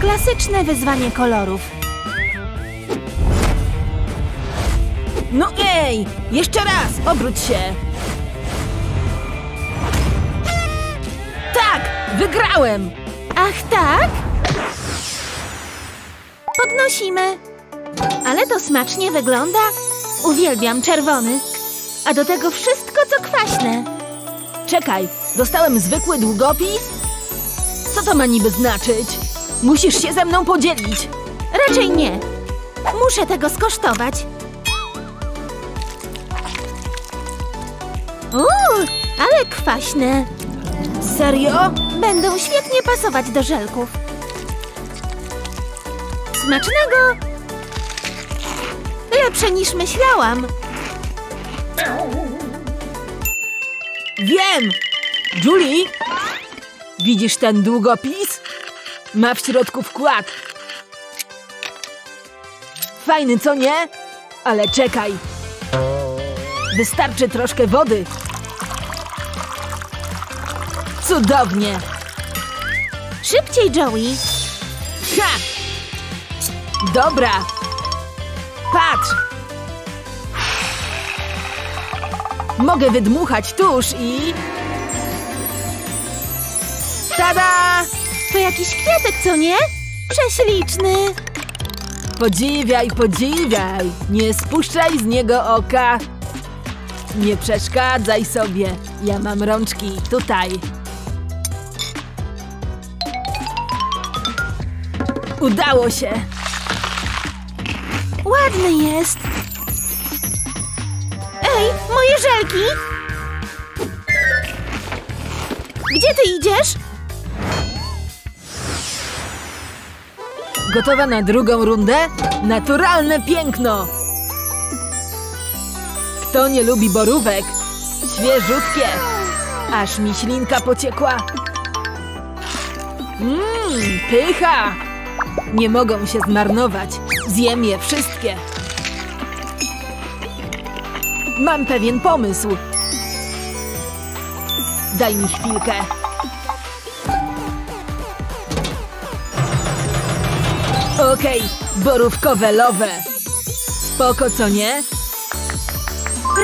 Klasyczne wyzwanie kolorów. No ej! Jeszcze raz! Obróć się! Tak! Wygrałem! Ach tak? Podnosimy. Ale to smacznie wygląda. Uwielbiam czerwony. A do tego wszystko, co kwaśne. Czekaj, dostałem zwykły długopis? Co to ma niby znaczyć? Musisz się ze mną podzielić. Raczej nie. Muszę tego skosztować. Uuu, ale kwaśne. Serio? Będą świetnie pasować do żelków. Smacznego! Lepsze niż myślałam. Wiem! Julie! Widzisz ten długopis? Ma w środku wkład. Fajny, co nie? Ale czekaj. Wystarczy troszkę wody. Cudownie! Szybciej, Joey! Ha! Dobra! Patrz! Mogę wydmuchać tusz i... Tada! To jakiś kwiatek, co nie? Prześliczny! Podziwiaj, podziwiaj! Nie spuszczaj z niego oka! Nie przeszkadzaj sobie! Ja mam rączki tutaj! Udało się! Ładny jest! Ej, moje żelki! Gdzie ty idziesz? Gotowa na drugą rundę? Naturalne piękno! Kto nie lubi borówek? Świeżutkie! Aż mi ślinka pociekła! Pycha! Nie mogą się zmarnować! Zjem je wszystkie. Mam pewien pomysł. Daj mi chwilkę. Okej, borówkowe love. Spoko, co nie?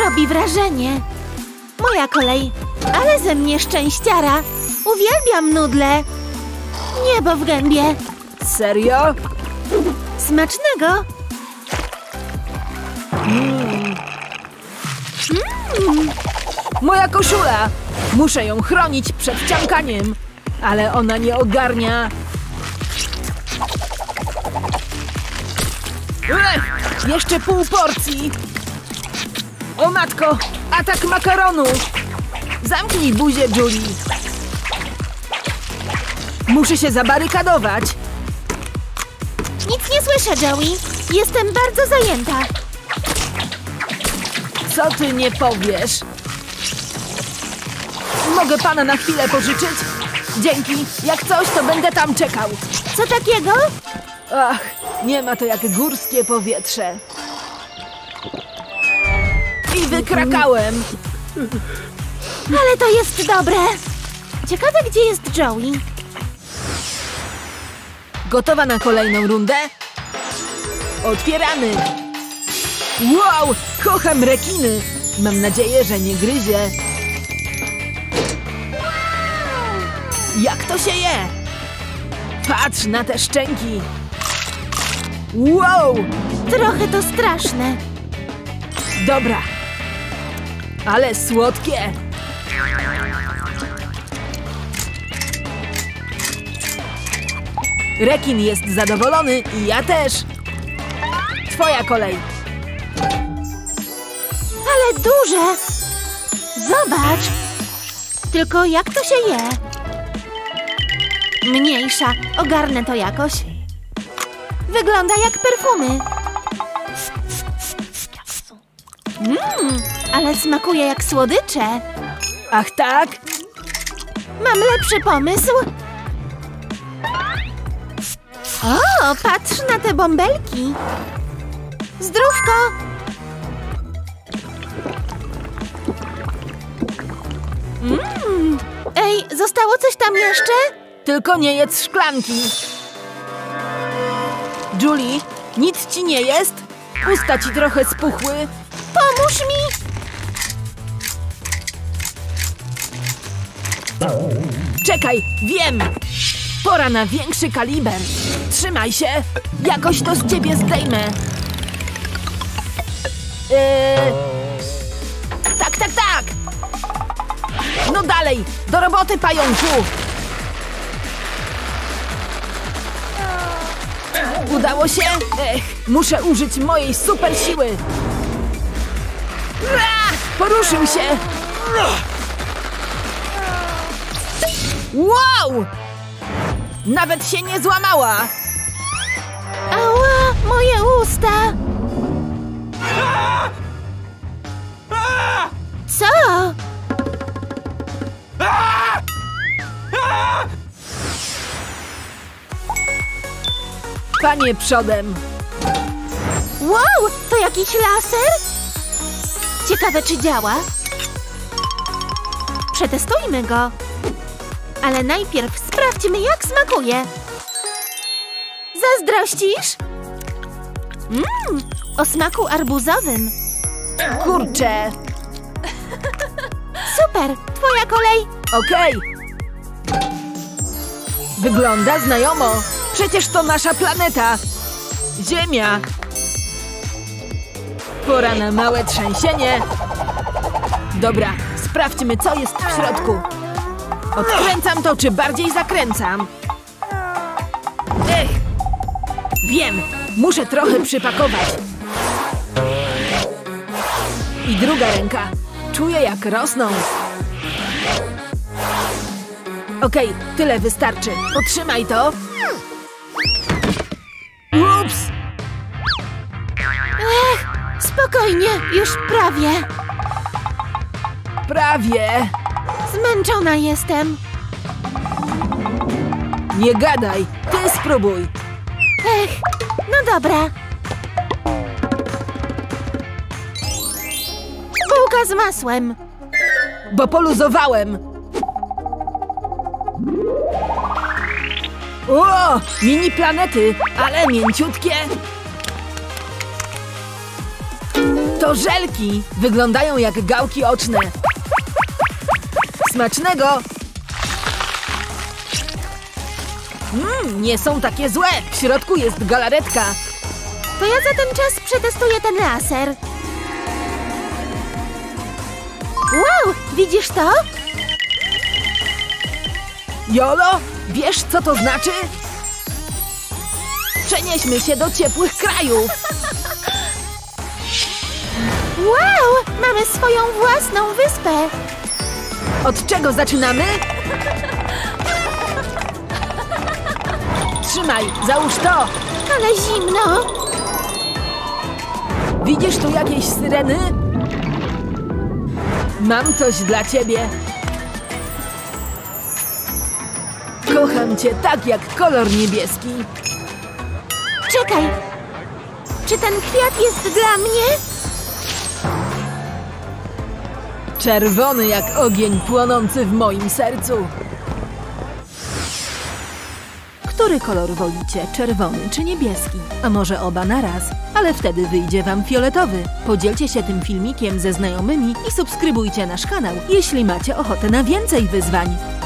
Robi wrażenie. Moja kolej. Ale ze mnie szczęściara. Uwielbiam nudle. Niebo w gębie. Serio? Smacznego! Moja koszula! Muszę ją chronić przed ciąkaniem, ale ona nie ogarnia. Jeszcze pół porcji! O matko! Atak makaronu! Zamknij buzię, Julie! Muszę się zabarykadować! Nic nie słyszę, Joey. Jestem bardzo zajęta. Co ty nie powiesz? Mogę pana na chwilę pożyczyć? Dzięki. Jak coś, to będę tam czekał. Co takiego? Ach, nie ma to jak górskie powietrze. I wykrakałem. Ale to jest dobre. Ciekawe, gdzie jest Joey. Gotowa na kolejną rundę? Otwieramy! Wow! Kocham rekiny! Mam nadzieję, że nie gryzie. Jak to się je? Patrz na te szczęki! Wow! Trochę to straszne. Dobra. Ale słodkie! Rekin jest zadowolony i ja też. Twoja kolej. Ale duże. Zobacz. Tylko jak to się je? Mniejsza. Ogarnę to jakoś. Wygląda jak perfumy. Ale smakuje jak słodycze. Ach tak? Mam lepszy pomysł. O, patrz na te bąbelki! Zdrówko! Ej, zostało coś tam jeszcze? Tylko nie jedz szklanki! Julie, nic ci nie jest? Usta ci trochę spuchły. Pomóż mi! Czekaj, wiem! Pora na większy kaliber. Trzymaj się! Jakoś to z ciebie zdejmę. Tak! No dalej! Do roboty, pająku! Udało się? Ech, muszę użyć mojej super siły! Poruszył się! Wow! Nawet się nie złamała! Ała! Moje usta! Co? Panie przodem! Wow! To jakiś laser? Ciekawe, czy działa? Przetestujmy go! Ale najpierw sprawdźmy, jak smakuje. Zazdrościsz? O smaku arbuzowym. Kurczę. Super, twoja kolej. Okej. Wygląda znajomo. Przecież to nasza planeta. Ziemia. Pora na małe trzęsienie. Dobra, sprawdźmy, co jest w środku. Odkręcam to, czy bardziej zakręcam? Ech! Wiem! Muszę trochę przypakować. I druga ręka. Czuję, jak rosną. Okej, tyle wystarczy. Otrzymaj to. Ups! Ech! Spokojnie, już prawie. Prawie. Zmęczona jestem. Nie gadaj, ty spróbuj. Ech, no dobra. Bułka z masłem. Bo poluzowałem. O, mini planety, ale mięciutkie. To żelki. Wyglądają jak gałki oczne. Smacznego! Nie są takie złe! W środku jest galaretka. To ja za ten czas przetestuję ten laser. Wow! Widzisz to? Jolo, wiesz, co to znaczy? Przenieśmy się do ciepłych krajów. Wow! Mamy swoją własną wyspę. Od czego zaczynamy? Trzymaj, załóż to! Ale zimno! Widzisz tu jakieś syreny? Mam coś dla ciebie. Kocham cię tak jak kolor niebieski. Czekaj! Czy ten kwiat jest dla mnie? Czerwony jak ogień płonący w moim sercu. Który kolor wolicie? Czerwony czy niebieski? A może oba naraz? Ale wtedy wyjdzie wam fioletowy. Podzielcie się tym filmikiem ze znajomymi i subskrybujcie nasz kanał, jeśli macie ochotę na więcej wyzwań.